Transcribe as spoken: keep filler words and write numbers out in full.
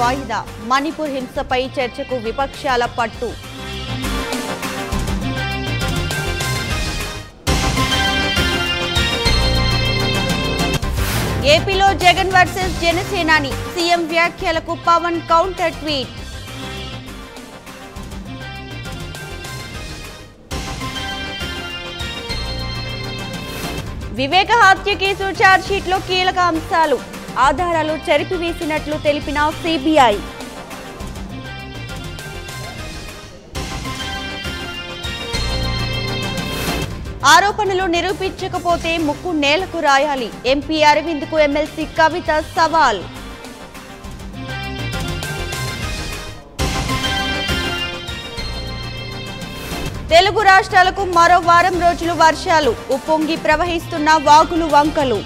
వాయిదా మణిపూర్ హింసపై చర్చకు విపక్షాల పట్టు ఏపీలో జగన్ వర్సెస్ జనసేనాని సీఎం వ్యాఖ్యలకు పవన్ కౌంటర్ ట్వీట్ వివేక హత్య కేసు ఛార్జ్ షీట్లో కీలక అంశాలు ఆధారాలు చెరిపివేసినట్లు తెలిపిన సిబిఐ ఆరోపణలు నిరూపించకపోతే ముక్కు నేలకు రాయాలి ఎంపీ అరవింద్ కు ఎమ్మెల్సీ కవిత సవాల్ తెలుగు రాష్ట్రాలకు మరో వారం రోజులు వర్షాలు ఉప్పొంగి ప్రవహిస్తున్న వాగులు వంకలు